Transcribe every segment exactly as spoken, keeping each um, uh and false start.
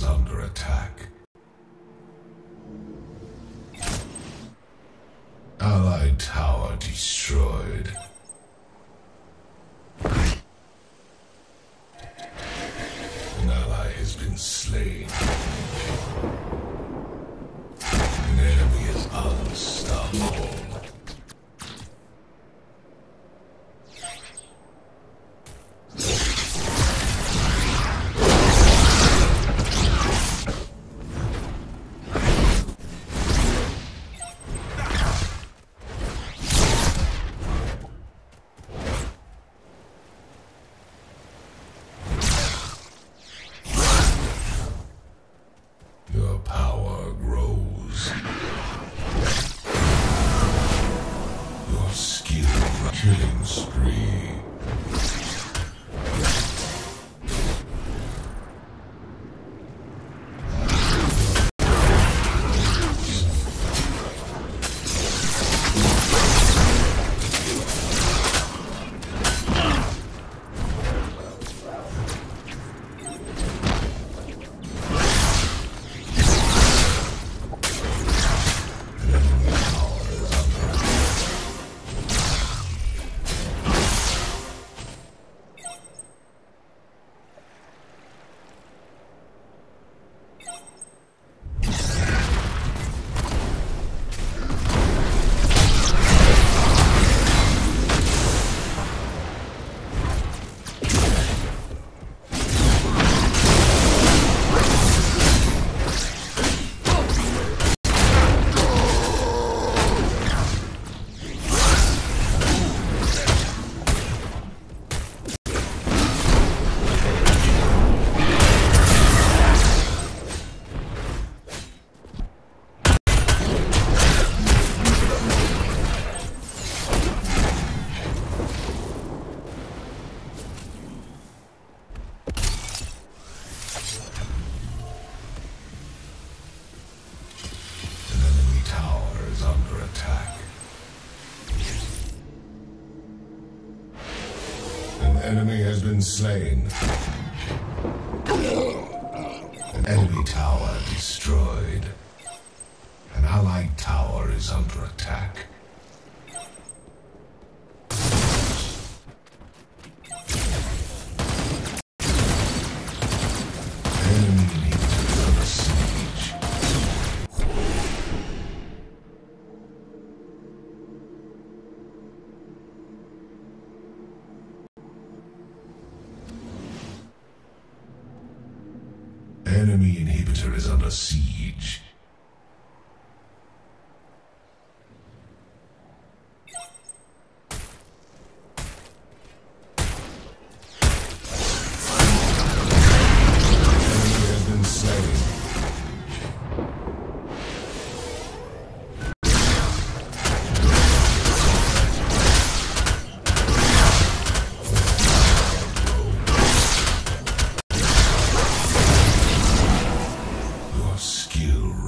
is under attack. Allied tower destroyed. An ally has been slain. An enemy is unstoppable. Killing spree. Enemy has been slain. An enemy tower destroyed. An allied tower is under attack. Enemy inhibitor is under siege. Skill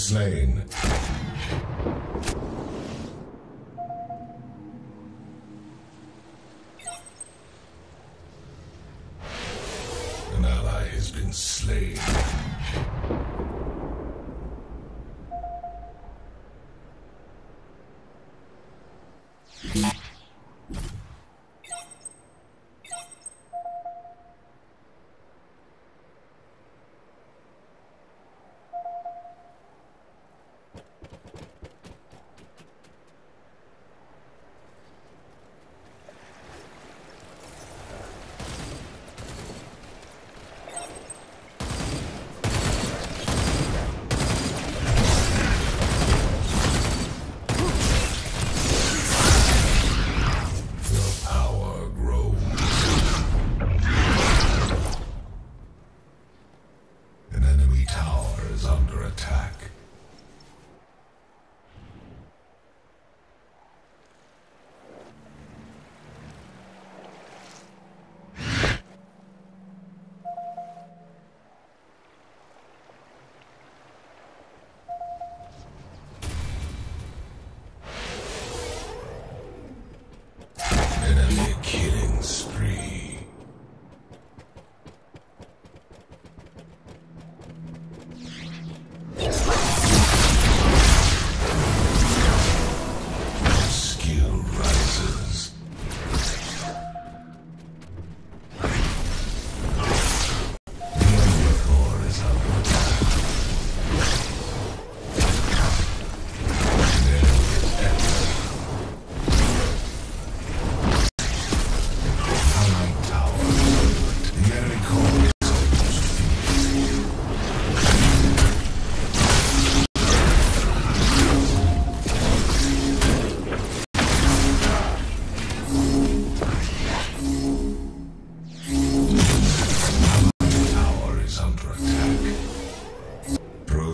Slain. An ally has been slain.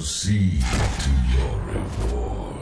proceed to your reward.